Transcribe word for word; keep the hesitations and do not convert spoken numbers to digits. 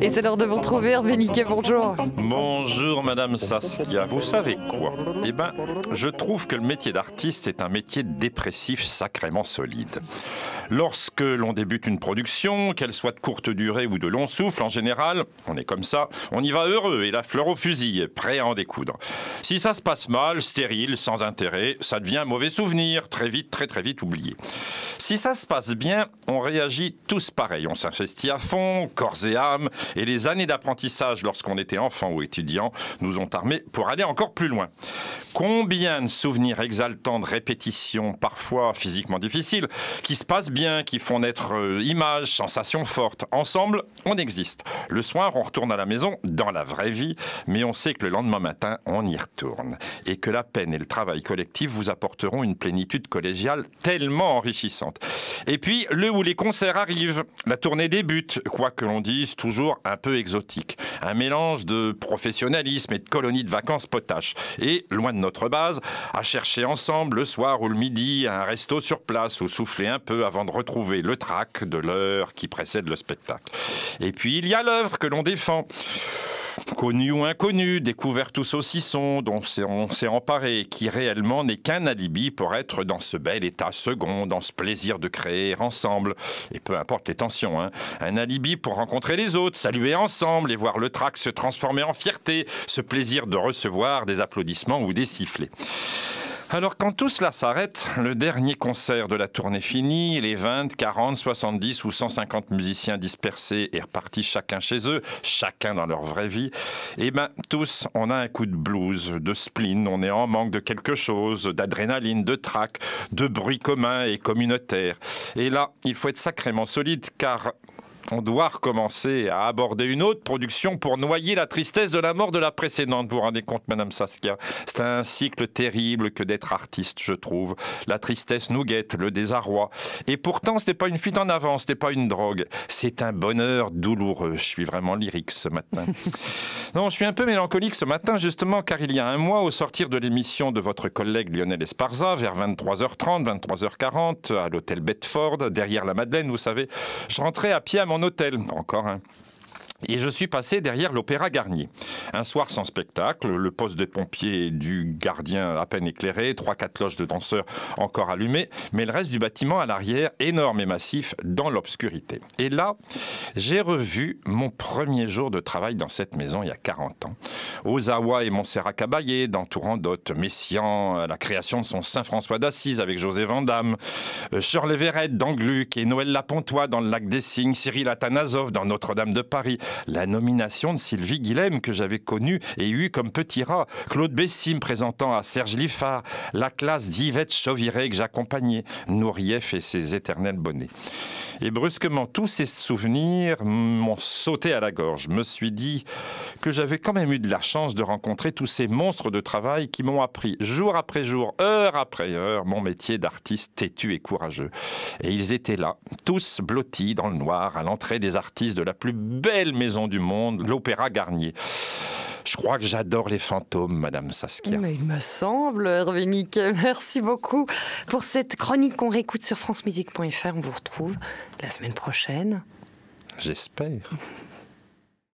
Et c'est l'heure de vous retrouver, Hervé Niquet, bonjour. Bonjour Madame Saskia, vous savez quoi? Eh bien, je trouve que le métier d'artiste est un métier dépressif sacrément solide. Lorsque l'on débute une production, qu'elle soit de courte durée ou de long souffle, en général, on est comme ça, on y va heureux et la fleur au fusil, prêt à en découdre. Si ça se passe mal, stérile, sans intérêt, ça devient un mauvais souvenir, très vite, très très vite oublié. Si ça se passe bien, on réagit tous pareil. On s'investit à fond, corps et âme, et les années d'apprentissage lorsqu'on était enfant ou étudiant nous ont armés pour aller encore plus loin. Combien de souvenirs exaltants de répétitions, parfois physiquement difficiles, qui se passent bien, qui font naître euh, images, sensations fortes. Ensemble, on existe. Le soir, on retourne à la maison, dans la vraie vie, mais on sait que le lendemain matin, on y retourne. Et que la peine et le travail collectif vous apporteront une plénitude collégiale tellement enrichissante. Et puis, le ou les concerts arrivent. La tournée débute, quoi que l'on dise, toujours un peu exotique. Un mélange de professionnalisme et de colonies de vacances potaches. Et, loin de notre base, à chercher ensemble le soir ou le midi un resto sur place ou souffler un peu avant de retrouver le trac de l'heure qui précède le spectacle. Et puis, il y a l'œuvre que l'on défend. Connue ou inconnue, découverte ou saucisson, dont on s'est emparé, qui réellement n'est qu'un alibi pour être dans ce bel état second, dans ce plaisir de créer ensemble. Et peu importe les tensions, hein. Un alibi pour rencontrer les autres, saluer ensemble et voir le tract se transformer en fierté, ce plaisir de recevoir des applaudissements ou des sifflets. Alors quand tout cela s'arrête, le dernier concert de la tournée fini, les vingt, quarante, soixante-dix ou cent cinquante musiciens dispersés et repartis chacun chez eux, chacun dans leur vraie vie, et bien tous on a un coup de blues, de spleen, on est en manque de quelque chose, d'adrénaline, de trac, de bruit commun et communautaire. Et là, il faut être sacrément solide car on doit recommencer à aborder une autre production pour noyer la tristesse de la mort de la précédente. Vous vous rendez compte, Madame Saskia? C'est un cycle terrible que d'être artiste, je trouve. La tristesse nous guette, le désarroi. Et pourtant, ce n'est pas une fuite en avant, ce n'est pas une drogue. C'est un bonheur douloureux. Je suis vraiment lyrique ce matin. Non, je suis un peu mélancolique ce matin, justement, car il y a un mois, au sortir de l'émission de votre collègue Lionel Esparza, vers vingt-trois heures trente, vingt-trois heures quarante, à l'hôtel Bedford, derrière la Madeleine, vous savez, je rentrais à pied à mon hôtel, encore un. Et je suis passé derrière l'Opéra Garnier. Un soir sans spectacle, le poste de pompier et du gardien à peine éclairé, trois quatre loges de danseurs encore allumées, mais le reste du bâtiment à l'arrière, énorme et massif, dans l'obscurité. Et là, j'ai revu mon premier jour de travail dans cette maison il y a quarante ans. Ozawa et Montserrat Caballé, dans Tourandot, Messian, à la création de son Saint-François d'Assise avec José Van Damme, Shirley Verette dans Gluck et Noël Lapontois dans le Lac des Signes, Cyril Athanasoff dans Notre-Dame de Paris, la nomination de Sylvie Guillem que j'avais connue et eue comme petit rat, Claude Bessy me présentant à Serge Lifar, la classe d'Yvette Chauviré que j'accompagnais, Noureev et ses éternels bonnets. Et brusquement, tous ces souvenirs m'ont sauté à la gorge. Je me suis dit que j'avais quand même eu de la chance de rencontrer tous ces monstres de travail qui m'ont appris jour après jour, heure après heure, mon métier d'artiste têtu et courageux. Et ils étaient là, tous blottis dans le noir, à l'entrée des artistes de la plus belle maison du monde, l'Opéra Garnier. Je crois que j'adore les fantômes, Madame Saskia. Mais il me semble, Hervé Niquet. Merci beaucoup pour cette chronique qu'on réécoute sur france musique point F R. On vous retrouve la semaine prochaine. J'espère.